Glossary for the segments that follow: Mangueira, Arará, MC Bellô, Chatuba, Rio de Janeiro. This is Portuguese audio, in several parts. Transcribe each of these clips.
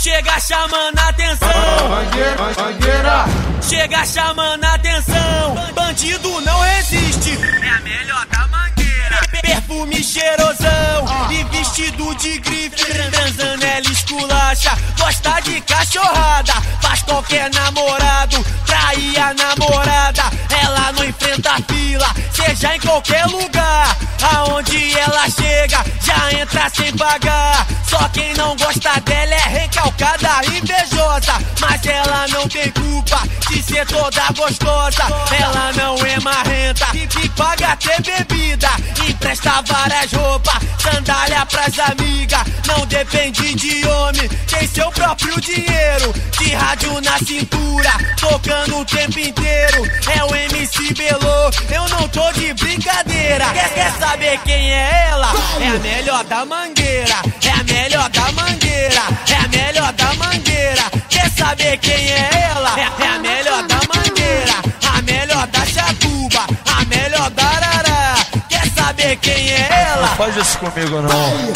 Chega chamando a atenção. Mangueira. Chega chamando a atenção. Bandido não resiste. É a melhor da Mangueira. Perfume cheirosão e vestido de grife. Transando ela esculacha, gosta de cachorrada. Faz qualquer namorado trair a namorada. Ela não enfrenta fila, seja em qualquer lugar. Aonde ela chega, já entra sem pagar. Só quem não gosta dela é recalcada, invejosa. Mas ela não tem culpa de ser toda gostosa. Ela não é marrenta e paga até bebida. Empresta várias roupas, sandália pras amigas. Não depende de homem, tem seu próprio dinheiro. De rádio na cintura, tocando o tempo inteiro. É o MC Bellô, eu não tô de brincadeira. Quer saber quem é ela? É a melhor da Mangueira, é a melhor da Mangueira, é a melhor da Mangueira. Quer saber quem é ela? É a melhor da Mangueira, a melhor da Chatuba, a melhor da Arará. Quer saber quem é ela? Não faz isso comigo não.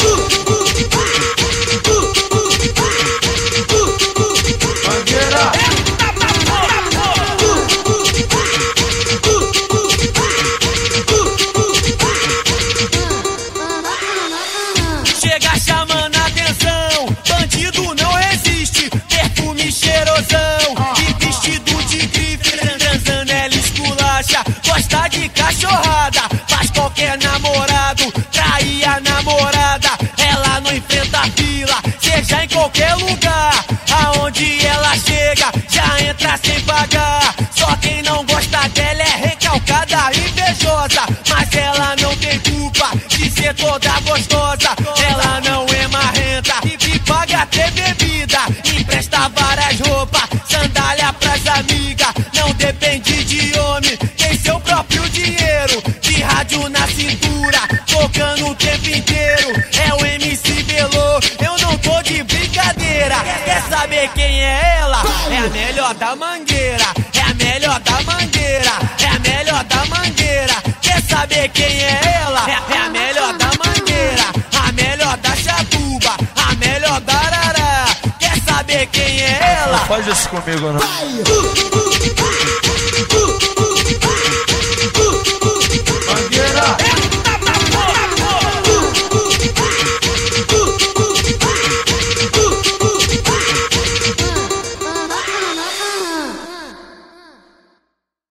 Cachorrada, faz qualquer namorado trair a namorada. Ela não enfrenta fila, seja em qualquer lugar. Aonde ela chega, já entra sem pagar. Só quem não gosta dela é recalcada, invejosa. Mas ela não tem culpa de ser toda gostosa. Ela não é marrenta e paga até bebida. Empresta várias roupas, sandália pras amigas. Não depende de homem, seu próprio dinheiro, de rádio na cintura, tocando o tempo inteiro. É o MC Bellô, eu não tô de brincadeira. Quer saber quem é ela? É a melhor da Mangueira, é a melhor da Mangueira, é a melhor da Mangueira. Quer saber quem é ela? É a melhor da Mangueira, a melhor da Chatuba, a melhor da Arará. Quer saber quem é ela? Não faz isso comigo não.